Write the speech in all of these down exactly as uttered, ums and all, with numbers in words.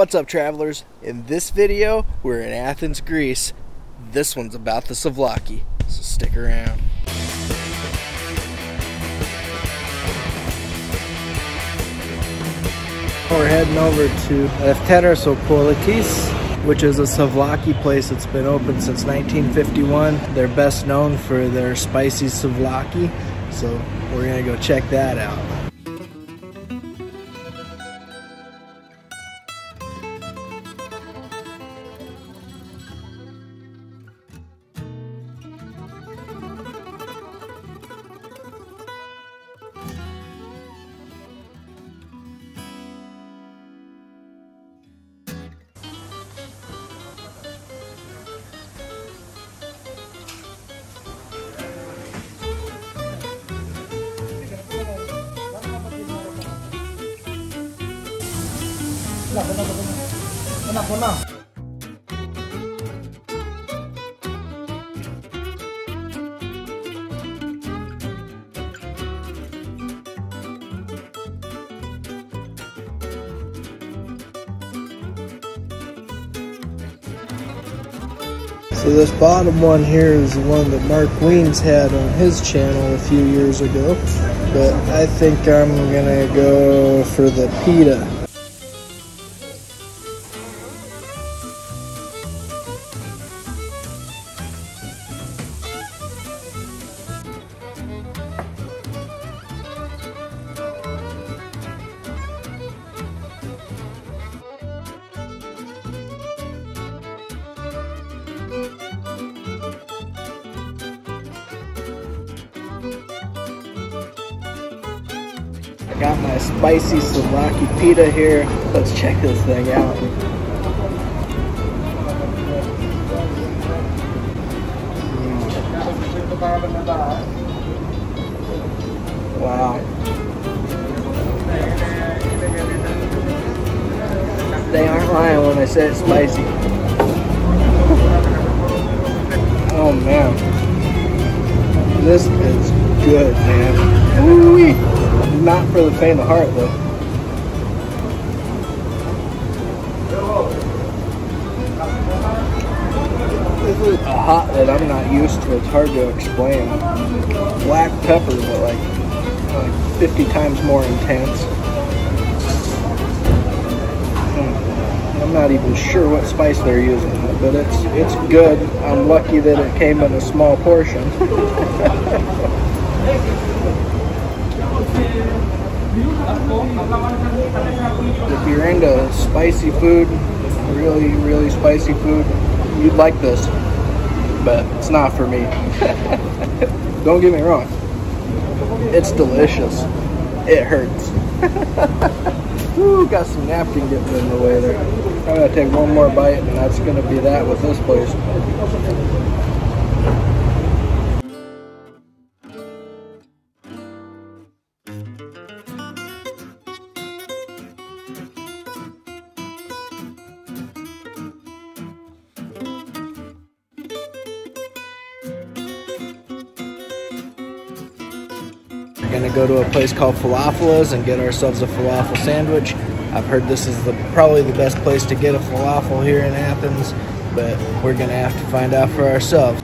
What's up, travelers? In this video, we're in Athens, Greece. This one's about the souvlaki, so stick around. We're heading over to Lefteris o Politis, which is a souvlaki place that's been open since nineteen fifty-one. They're best known for their spicy souvlaki, so we're gonna go check that out. So this bottom one here is the one that Mark Wiens had on his channel a few years ago, but I think I'm gonna go for the pita. Got my spicy souvlaki pita here. Let's check this thing out. Mm. Wow. They aren't lying when I say it's spicy. Oh man. This is good, man. Ooh-wee. Not for the faint of heart, though. This is a hot that I'm not used to. It's hard to explain. Black pepper, but like, like fifty times more intense. I'm not even sure what spice they're using, but it's it's good. I'm lucky that it came in a small portion. If you're into spicy food, really, really spicy food, you'd like this, but it's not for me. Don't get me wrong. It's delicious. It hurts. Ooh, got some napkin getting in the way there. I'm going to take one more bite, and that's going to be that with this place. Going to go to a place called Falafellas and get ourselves a falafel sandwich. I've heard this is the probably the best place to get a falafel here in Athens, but we're going to have to find out for ourselves.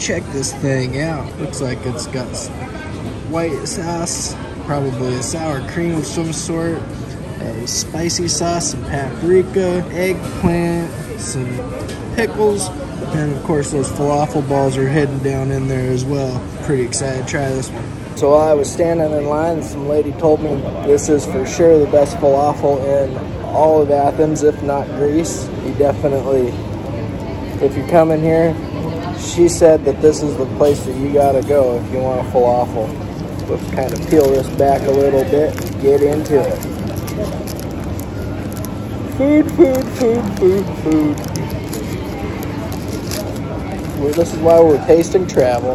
check this thing out. Looks like it's got white sauce, probably a sour cream of some sort, a spicy sauce, some paprika, eggplant, some pickles, and of course those falafel balls are hidden down in there as well. Pretty excited to try this one. So while I was standing in line, and some lady told me this is for sure the best falafel in all of Athens, if not Greece. You definitely, if you come in here, she said that this is the place that you gotta go if you want a falafel. We'll kind of peel this back a little bit and get into it. Food, food, food, food, food. Well, this is why we're tasting travel.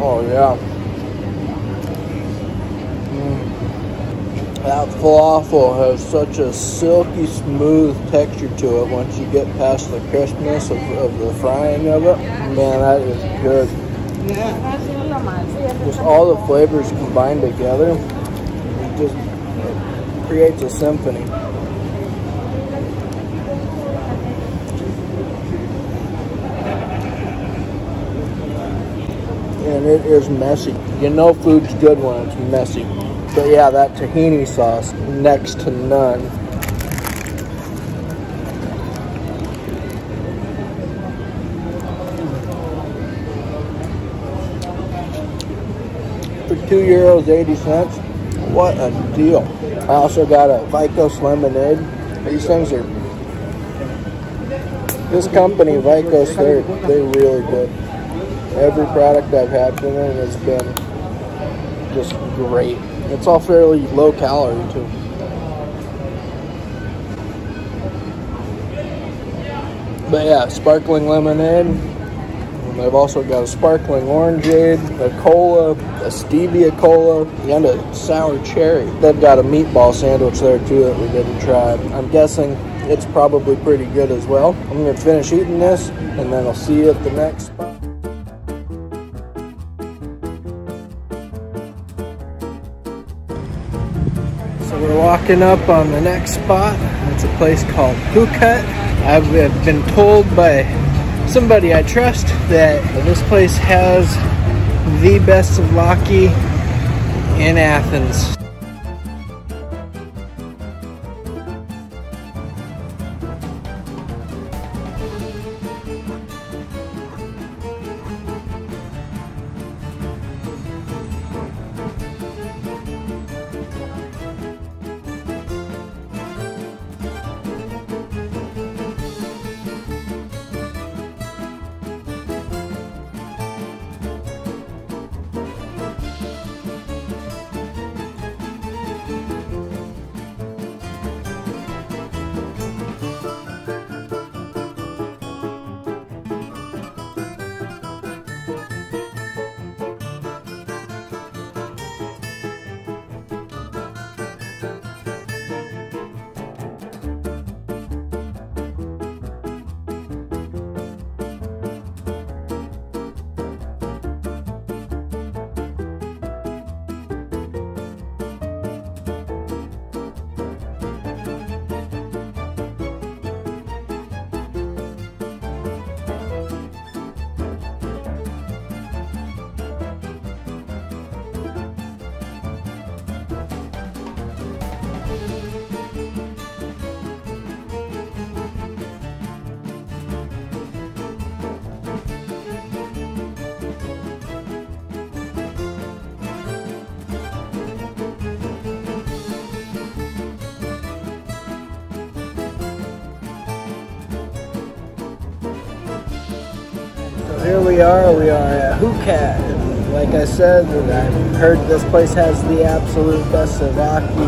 Mm. Oh, yeah. That falafel has such a silky smooth texture to it once you get past the crispness of, of the frying of it. Man, that is good. Just all the flavors combined together, it just it creates a symphony. And it is messy. You know food's good when it's messy. But yeah, that tahini sauce, next to none. For two euros eighty cents, what a deal. I also got a Vikos lemonade. These things are, this company, Vikos, they're, they're really good. Every product I've had from them has been just great. It's all fairly low calorie too. But yeah, sparkling lemonade. And they've also got a sparkling orangeade, a cola, a stevia cola, and a sour cherry. They've got a meatball sandwich there too that we didn't try. I'm guessing it's probably pretty good as well. I'm gonna finish eating this and then I'll see you at the next spot. We're walking up on the next spot. It's a place called Hoocut. I've been told by somebody I trust that this place has the best souvlaki in Athens. Here we are, we are at Hoocut. Like I said, I've heard this place has the absolute best souvlaki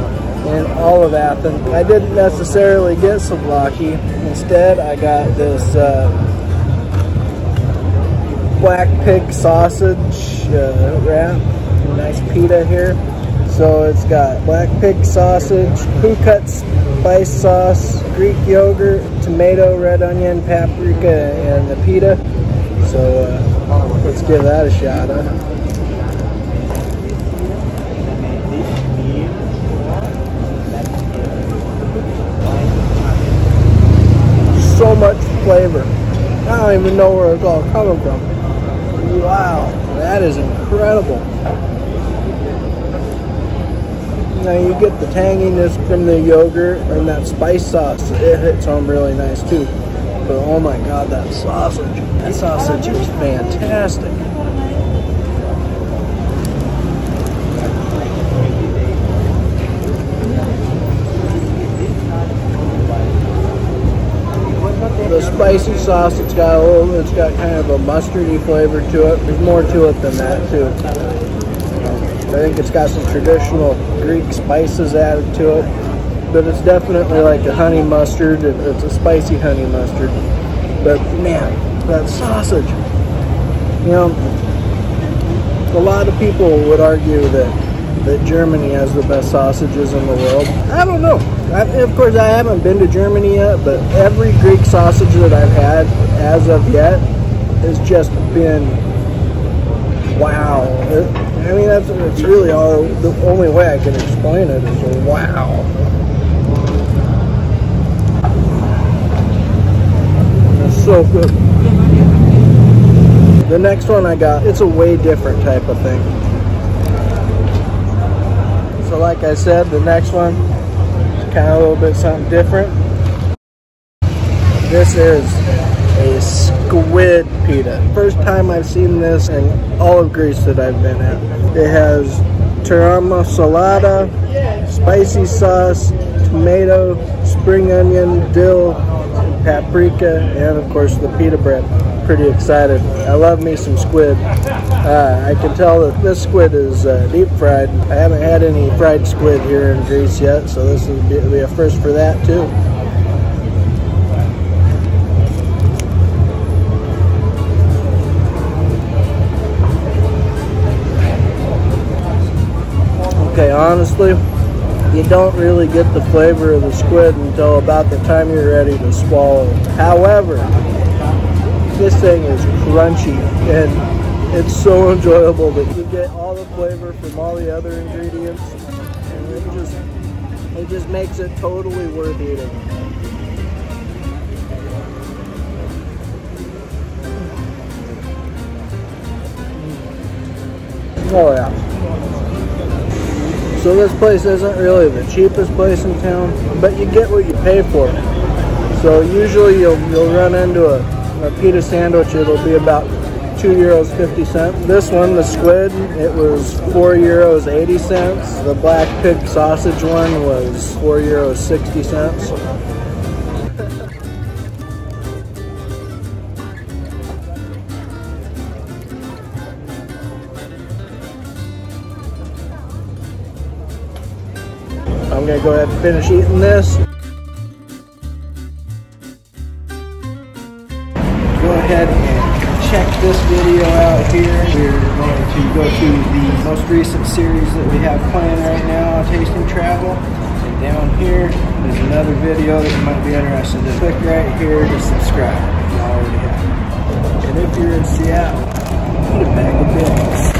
in all of Athens. I didn't necessarily get souvlaki. Instead, I got this uh, black pig sausage uh, wrap, nice pita here. So it's got black pig sausage, Hoocut spice sauce, Greek yogurt, tomato, red onion, paprika, and the pita. So uh, let's give that a shot, huh? flavor. I don't even know where it's all coming from. Wow, that is incredible. Now you get the tanginess from the yogurt and that spice sauce. It hits home really nice too. But oh my God, that sausage. That sausage is fantastic. The spicy sauce, it's got a little, it's got kind of a mustardy flavor to it. There's more to it than that too. I think it's got some traditional Greek spices added to it, but it's definitely like a honey mustard. It's a spicy honey mustard. But man, that sausage. You know, a lot of people would argue that, that Germany has the best sausages in the world. I don't know. I, of course, I haven't been to Germany yet, but every Greek sausage that I've had as of yet has just been, wow. It, I mean, that's it's really all, the only way I can explain it is wow. It's so good. The next one I got, it's a way different type of thing. So like I said, the next one, kind of a little bit something different. This is a squid pita. First time I've seen this in all of Greece that I've been at. It has terama salata, spicy sauce, tomato, spring onion, dill, paprika, and of course the pita bread. Pretty excited. I love me some squid. Uh, I can tell that this squid is uh, deep fried. I haven't had any fried squid here in Greece yet, so this will be, be a first for that too. Okay, honestly, you don't really get the flavor of the squid until about the time you're ready to swallow. However, this thing is crunchy and it's so enjoyable that you get all the flavor from all the other ingredients, and it just it just makes it totally worth eating. Oh yeah. So this place isn't really the cheapest place in town, but you get what you pay for. So usually you'll you'll run into a A pita sandwich, it'll be about two euros fifty cents. This one, the squid, it was four euros eighty cents. The black pig sausage one was four euros sixty cents. I'm gonna go ahead and finish eating this. This video out here. We're going to go to the most recent series that we have playing right now, Tasting Travel. And down here, there's another video that you might be interested in. Click right here to subscribe if you already have. And if you're in Seattle, eat a bag of bits.